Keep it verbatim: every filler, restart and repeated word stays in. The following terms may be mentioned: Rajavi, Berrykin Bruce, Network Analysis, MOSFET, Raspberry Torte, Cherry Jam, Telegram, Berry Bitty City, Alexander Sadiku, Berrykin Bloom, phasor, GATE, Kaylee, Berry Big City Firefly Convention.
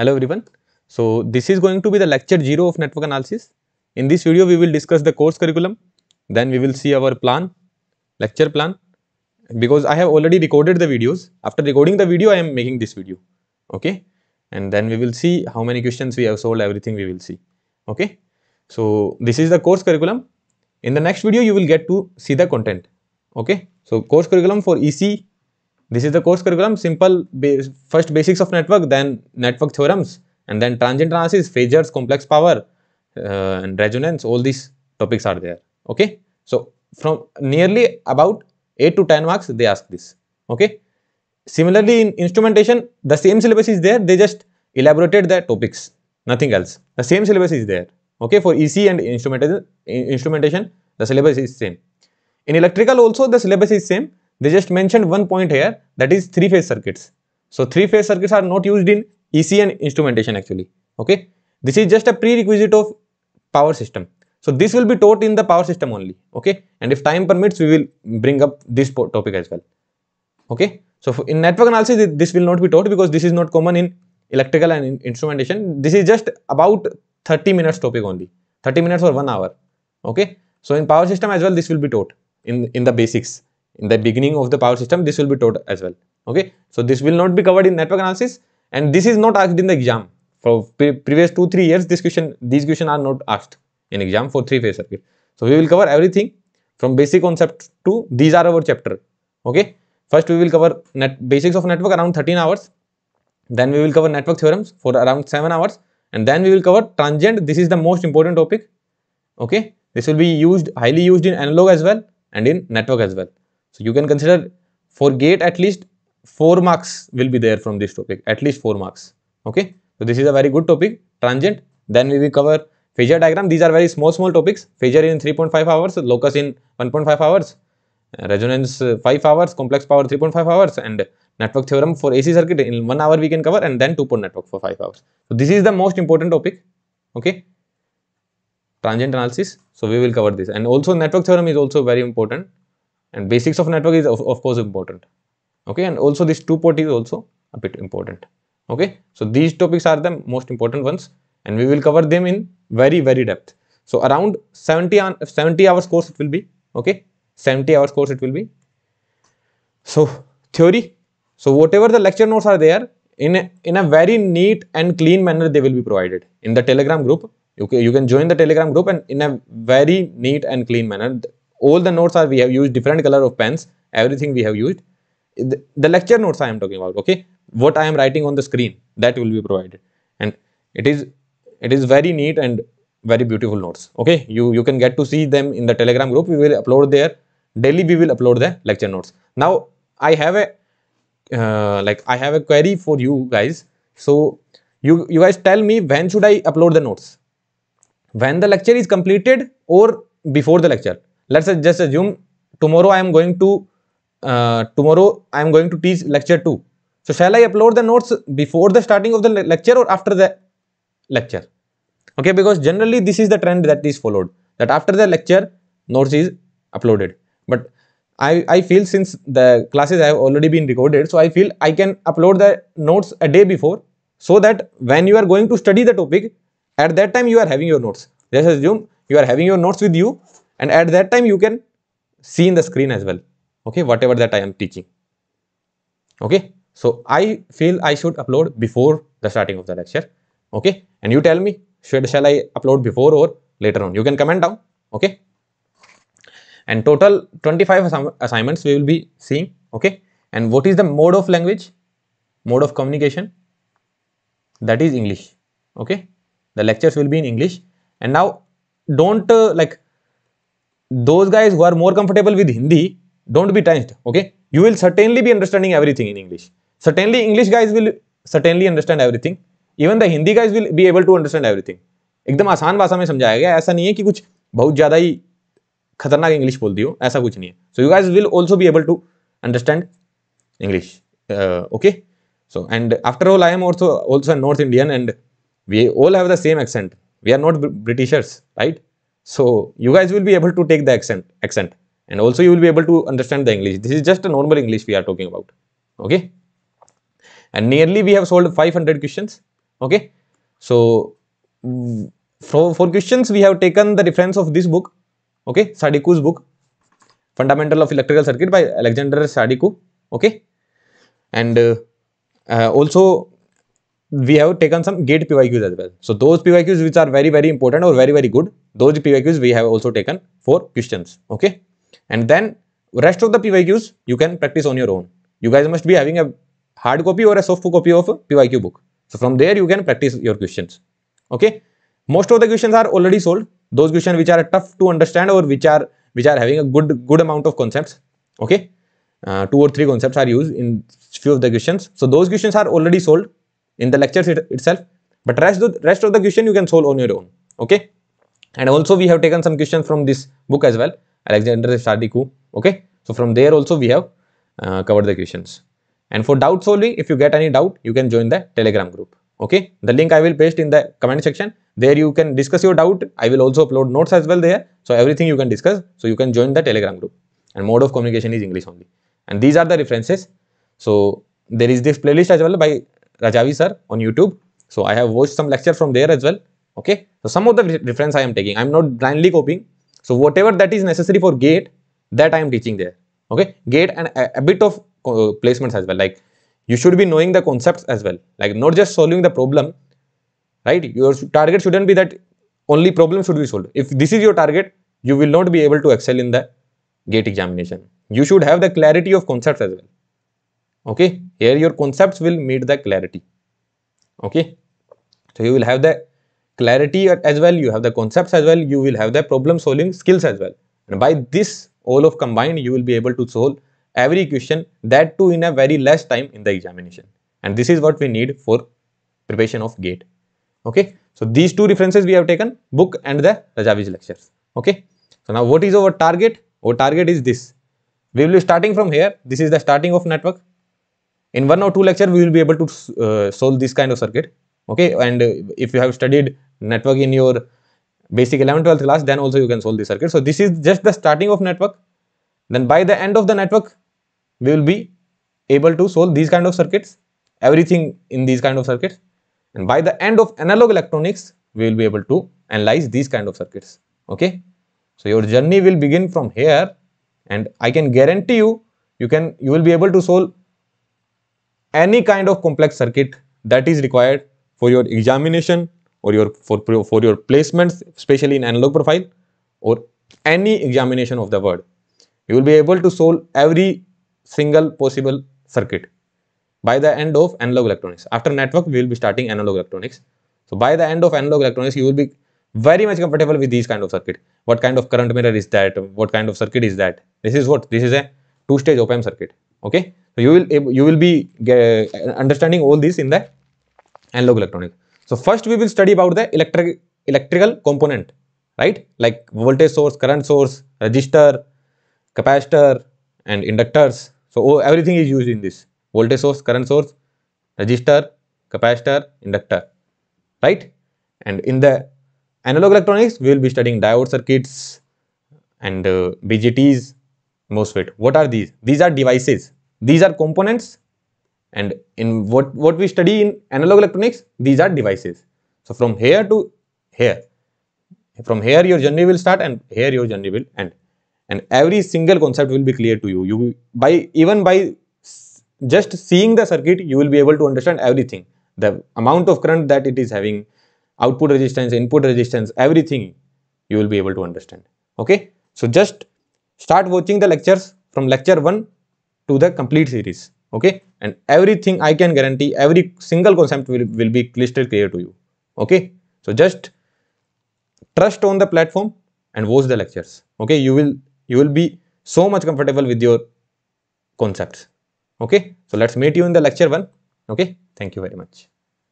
Hello everyone. So this is going to be the lecture zero of network analysis. In this video we will discuss the course curriculum, then we will see our plan, lecture plan, because I have already recorded the videos. After recording the video I am making this video, okay, and then we will see how many questions we have solved, everything we will see, okay. So this is the course curriculum. In the next video you will get to see the content, okay. So course curriculum for E C, this is the course curriculum, simple base, first basics of network, then network theorems, and then transient analysis, phasors, complex power, uh, and resonance, all these topics are there, okay. So from nearly about eight to ten marks they ask this, okay. Similarly in instrumentation the same syllabus is there, they just elaborated the topics, nothing else. The same syllabus is there, okay, for E C and instrumentation, instrumentation the syllabus is same. In electrical also the syllabus is same, they just mentioned one point here, that is three phase circuits. So three phase circuits are not used in E C and instrumentation actually, okay. This is just a prerequisite of power system. So this will be taught in the power system only, okay, and if time permits we will bring up this topic as well, okay. So in network analysis this will not be taught because this is not common in electrical and in instrumentation. This is just about thirty minutes topic only, thirty minutes or one hour, okay. So in power system as well this will be taught in, in the basics, in the beginning of the power system this will be taught as well, okay. So this will not be covered in network analysis, and this is not asked in the exam. For pre previous two three years this question, these questions are not asked in exam for three phase circuit. So we will cover everything from basic concept to, these are our chapter, okay. First we will cover net basics of network around thirteen hours, then we will cover network theorems for around seven hours, and then we will cover transient. This is the most important topic, okay. This will be used, highly used in analog as well and in network as well. So you can consider for GATE at least four marks will be there from this topic, at least four marks, okay. So this is a very good topic, transient. Then we will cover phasor diagram. These are very small small topics, phasor in three point five hours, locus in one point five hours, resonance five hours, complex power three point five hours, and network theorem for A C circuit in one hour we can cover, and then two-port network for five hours. So this is the most important topic, okay, transient analysis. So we will cover this, and also network theorem is also very important, and basics of network is of, of course important, okay, and also this two-port is also a bit important, okay. So these topics are the most important ones, and we will cover them in very very depth. So around seventy hours course it will be, okay, seventy hours course it will be. So theory, so whatever the lecture notes are there in a, in a very neat and clean manner they will be provided in the Telegram group. Okay, you can join the Telegram group, and in a very neat and clean manner all the notes are, we have used different color of pens, everything we have used. The, the lecture notes I am talking about, okay, what I am writing on the screen, that will be provided, and it is it is very neat and very beautiful notes, okay. You you can get to see them in the Telegram group. We will upload there daily, we will upload the lecture notes. Now I have a uh, like I have a query for you guys. So you you guys tell me, when should I upload the notes? When the lecture is completed or before the lecture? Let's just assume tomorrow I am going to uh, tomorrow I am going to teach lecture two. So shall I upload the notes before the starting of the le lecture or after the lecture? Okay, because generally this is the trend that is followed, that after the lecture notes is uploaded. But I, I feel since the classes have already been recorded, so I feel I can upload the notes a day before, so that when you are going to study the topic, at that time you are having your notes. Just assume you are having your notes with you, and at that time you can see in the screen as well, okay, whatever that I am teaching, okay. So I feel I should upload before the starting of the lecture, okay. And you tell me, should shall I upload before or later on? You can comment down, okay. And total twenty-five assignments we will be seeing, okay. And what is the mode of language, mode of communication? That is English, okay. The lectures will be in English. And now don't uh, like those guys who are more comfortable with Hindi, don't be tensed, okay. You will certainly be understanding everything in English. Certainly English guys will certainly understand everything. Even the Hindi guys will be able to understand everything. एकदम आसान भाषा में समझाया गया, ऐसा नहीं है कि कुछ बहुत ज़्यादा ही खतरनाक इंग्लिश बोल दियो, ऐसा कुछ नहीं है. So you guys will also be able to understand English, uh, okay. So and after all I am also also a North Indian, and we all have the same accent. We are not Britishers, right? So you guys will be able to take the accent accent. And also you will be able to understand the English. This is just a normal English we are talking about, okay. And nearly we have solved five hundred questions Okay, so for, for questions we have taken the reference of this book, okay, Sadiku's book, Fundamental of Electrical Circuit by Alexander Sadiku, okay, and uh, uh, also we have taken some GATE P Y Qs as well. So those P Y Qs which are very very important or very very good, those P Y Qs we have also taken for questions, okay, and then rest of the P Y Qs you can practice on your own. You guys must be having a hard copy or a soft copy of a P Y Q book. So from there you can practice your questions, okay. Most of the questions are already solved, those questions which are tough to understand or which are which are having a good good amount of concepts, okay. Uh, two or three concepts are used in few of the questions. So those questions are already solved in the lectures it, itself, but rest of, rest of the question you can solve on your own, okay. And also we have taken some questions from this book as well, Alexander Sadiku, okay. So from there also we have uh, covered the questions. And for doubts only, if you get any doubt, you can join the Telegram group, okay. The link I will paste in the comment section. There you can discuss your doubt. I will also upload notes as well there. So everything you can discuss. So you can join the Telegram group. And mode of communication is English only. And these are the references. So there is this playlist as well by Rajavi sir on YouTube. So I have watched some lecture from there as well, okay. So some of the reference I am taking. I am not blindly copying. So whatever that is necessary for GATE, that I am teaching there, okay. GATE and a, a bit of Uh, placements as well, like you should be knowing the concepts as well, like not just solving the problem, right? Your target shouldn't be that only problem should be solved. If this is your target, you will not be able to excel in the GATE examination. You should have the clarity of concepts as well, okay. Here your concepts will meet the clarity, okay. So you will have the clarity as well, you have the concepts as well, you will have the problem solving skills as well, and by this all of combined you will be able to solve every question, that too in a very less time in the examination. And this is what we need for preparation of GATE, okay. So these two references we have taken, book and the Rajavi's lectures, okay. So now what is our target? Our target is this. We will be starting from here. This is the starting of network. In one or two lecture we will be able to uh, solve this kind of circuit, okay. And uh, if you have studied network in your basic eleventh twelfth class, then also you can solve this circuit. So this is just the starting of network. Then by the end of the network we will be able to solve these kind of circuits, everything in these kind of circuits. And by the end of analog electronics, we will be able to analyze these kind of circuits, okay. So your journey will begin from here, and I can guarantee you, you can you will be able to solve any kind of complex circuit that is required for your examination or your for, for your placements, especially in analog profile or any examination of the world. You will be able to solve every single possible circuit by the end of analog electronics. After network, we will be starting analog electronics. So by the end of analog electronics, you will be very much comfortable with these kind of circuit. What kind of current mirror is that? What kind of circuit is that? This is what? This is a two-stage op-amp circuit. Okay, so you will you will be understanding all this in the analog electronics. So first, we will study about the electric electrical component, right? Like voltage source, current source, resistor, capacitor, and inductors. So oh, everything is used in this: voltage source, current source, resistor, capacitor, inductor, right? And in the analog electronics, we will be studying diode circuits and uh, B J Ts, MOSFET. What are these? These are devices. These are components. And in what what we study in analog electronics, these are devices. So from here to here, from here your journey will start, and here your journey will end. And every single concept will be clear to you. You by even by just seeing the circuit, you will be able to understand everything. The amount of current that it is having, output resistance, input resistance, everything you will be able to understand. Okay. So just start watching the lectures from lecture one to the complete series. Okay. And everything, I can guarantee, every single concept will, will be crystal clear to you. Okay. So just trust on the platform and watch the lectures. Okay. You will You will be so much comfortable with your concepts. Okay. So let's meet you in the lecture one. Okay. Thank you very much.